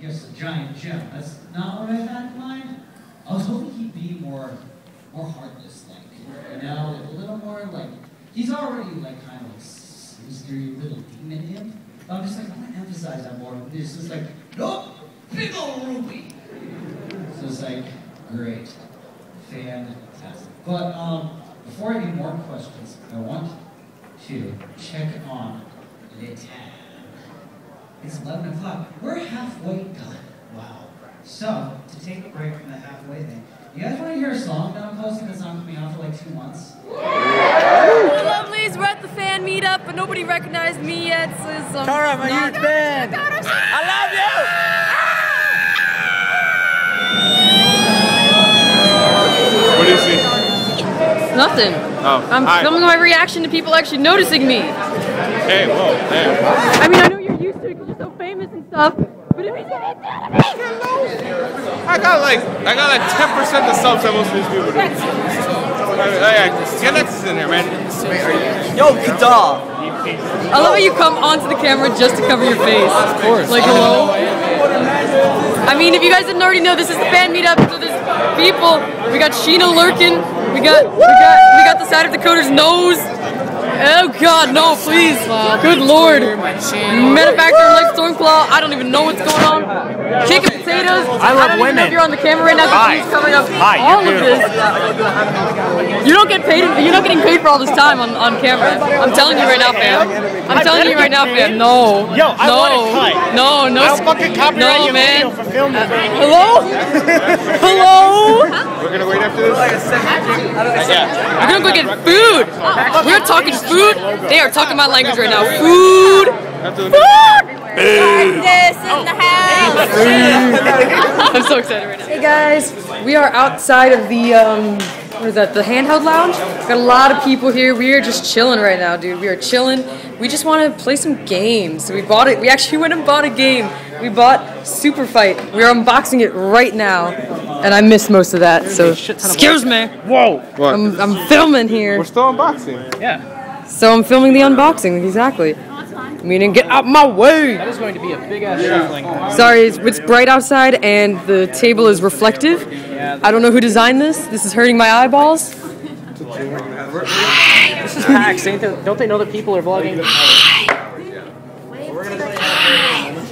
Yes, a giant gem. That's not what I had in mind. I was hoping he'd be more heartless, like, you know, like a little more like. He's already like kind of like mystery little demon him. But I'm just like, I want to emphasize that more. And it's just like, nope, big old ruby. So it's like, great, fantastic. But before any more questions, I want to check on the time. It's 11 o'clock. We're halfway done. Wow. So, to take a break from the halfway thing, you guys want to hear a song that I'm posting that's not coming out for like 2 months? Hello, please. We're at the fan meetup, but nobody recognized me yet. So Tara, my huge fan. I love you! What is it? Nothing. Oh, I'm filming my reaction to people actually noticing me. Hey, whoa, hey. I mean, I know you're used to it because you're so famous and stuff. But if you did it, I got like 10% of the subs that most of these people do. Yeah, that's in there, man. Yo, Kadal! I love how you come onto the camera just to cover your face. Of course. Like, hello? I mean, if you guys didn't already know, this is the fan meetup. So there's people. We got Sheena Lurkin. We got the side of Dakota's nose. Oh god, no, please. Good lord. Manufacturer like Stormclaw. I don't even know what's going on. Chicken potatoes. I love women. If you're on the camera right now, she's coming up. All of this. You don't get paid. You're not getting paid for all this time on camera. I'm telling you right now, fam. I'm telling you right now, fam. No. Yo, I want it cut. No, no. I'll fucking copyright your video for filming. Hello? Hello? We're gonna wait after this. We're gonna go get food. We're talking. Food? They are talking my language right now. Food! Food! This in the house! I'm so excited right now. Hey guys, we are outside of the, what is that, the handheld lounge? Got a lot of people here. We are just chilling right now, dude. We are chilling. We just want to play some games. So we bought it. We actually went and bought a game. We bought Super Fight. We are unboxing it right now. And I missed most of that, so excuse me. Whoa! What? I'm filming here. We're still unboxing. Yeah. So I'm filming the unboxing, exactly. Meaning, get out my way! That is going to be a big ass shuffling. Sorry, it's bright outside and the table is reflective. I don't know who designed this. This is hurting my eyeballs. This is PAX. Don't they know that people are vlogging?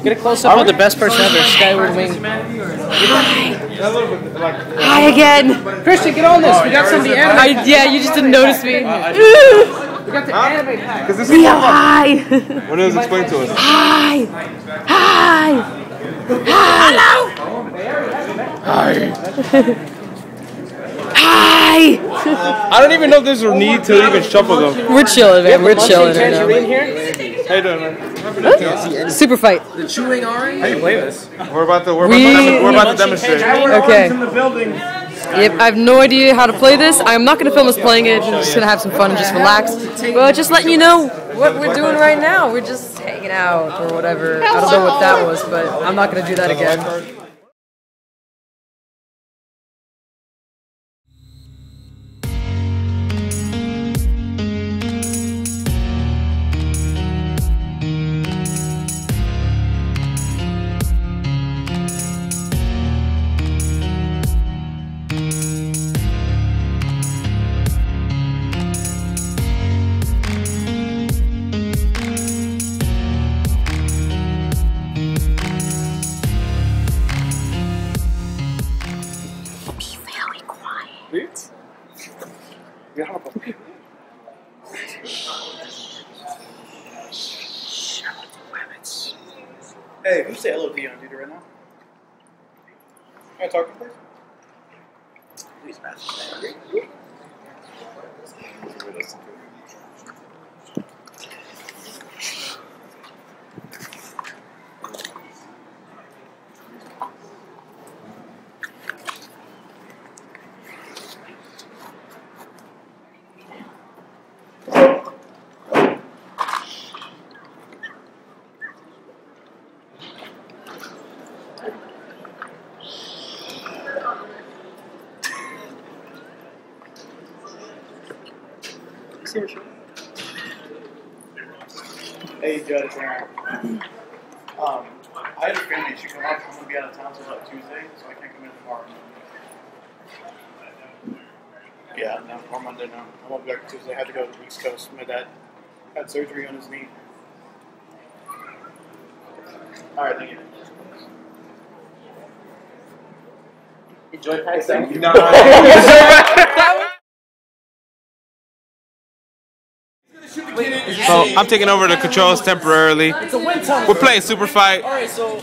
Get a close up of the best person ever, Skyward Wing. Hi again! Christian, get on this! We got some of the anime. Yeah, you just didn't notice me. We got the anime pack. We are high. What does it explain to us? Hi. Hi. Hello. Hi. Hi. I don't even know if there's a need to even shuffle them. We're chilling, man. We're chilling right now. How you doing, man? Super Fight. The chewing orange. How do you play this? We're about to demonstrate. Okay. Yep, I have no idea how to play this. I'm not going to film us playing it. I'm just going to have some fun and just relax. Well, just letting you know what we're doing right now. We're just hanging out or whatever. I don't know what that was, but I'm not going to do that again. Hey, who's the LOD on duty right now? Can I talk to you, please? Please, man. Hey, Judge. I had a family issue come up. I'm going to be out of town until like Tuesday, so I can't come in tomorrow. Yeah, no, or Monday, no. I won't be back Tuesday. I had to go to the East Coast. My dad had surgery on his knee. All right, thank you. Enjoy PAX. Thank you. So I'm taking over the controls temporarily. We're playing Super Fight.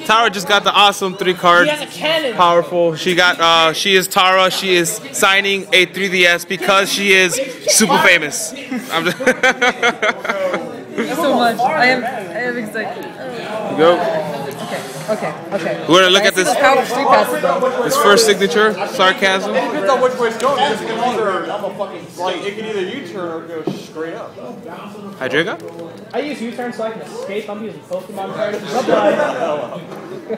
Tara just got the awesome 3-card. Powerful. She got. She is Tara. She is signing a 3DS because she is super famous. I'm just Thank you so much. I am excited. Go. Okay. We're gonna look at this first signature, Sarcasm. It depends on which way it's going. It can either, U-turn or go straight up. Hydrego? I use U-turn so I can escape. I'm using Pokemon cards.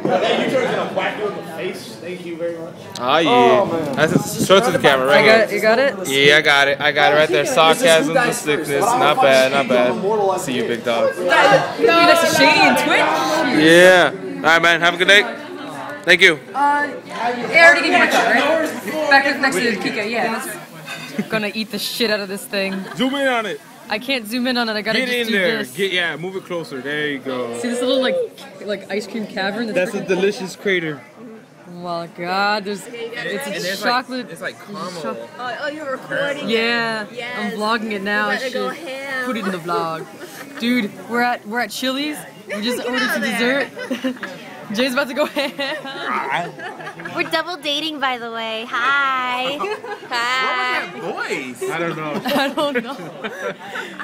That U-turn is gonna whack you in the face. Thank you very much. Ah, yeah. Oh, man. That's show it to the camera right here. You got it? Yeah, I got it. I got it right there. Sarcasm the Sickness. Not bad, not bad. See you, big dog. You like Shady and Twitch? Yeah. Alright, man. Have a good day. Thank you. They already gave you a shot, right? Back next to the Kika, yeah. Gonna eat the shit out of this thing. Zoom in on it. I can't zoom in on it. I gotta just do this. Get in there. Yeah, move it closer. There you go. See this little like ice cream cavern. That's a delicious crater. Oh my God, it's chocolate. Like, it's like caramel. Oh, you're recording. Yeah, yes. I'm vlogging it now. You go ham. Put it in the vlog. Dude, we're at Chili's. We just ordered some dessert. Jay's about to go ham. We're double dating, by the way. Hi. Hi. What was that voice? I don't know.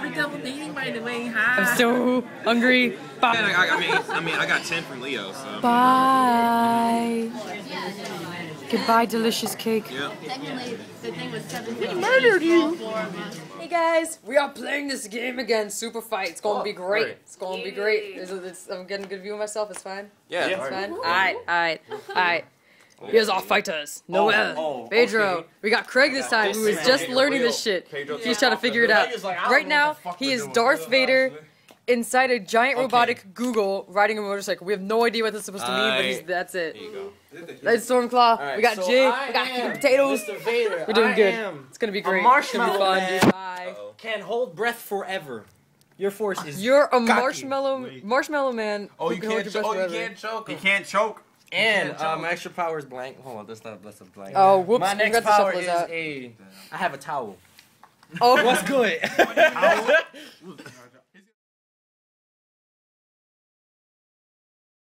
We're double dating, by the way. Hi. I'm so hungry. Bye. Man, I got 10 from Leo. So. Bye. Goodbye, delicious cake. Yep. We murdered you. Hey guys, we are playing this game again, Super Fight. It's going to be great. It's going to be great. I'm getting a good view of myself. It's fine. Yeah, it's fine. All right. Here's our fighters. Noel, Pedro. Okay. We got Craig this time, who is just learning this shit. He's trying to figure it out. Right now, he is Darth Vader. Inside a giant robotic Google riding a motorcycle. We have no idea what this is supposed to mean, but that's it. There you go. That's Stormclaw. Right, we got Jay. We got potatoes. Mr. Vader. We're doing good. It's gonna be great. A marshmallow man can hold breath forever. Your force is. You're a marshmallow man. Oh, you can't choke. You can't choke. And my extra power is blank. Hold on, that's a blank. Oh, whoops. My next power is I have a towel. Oh, what's good?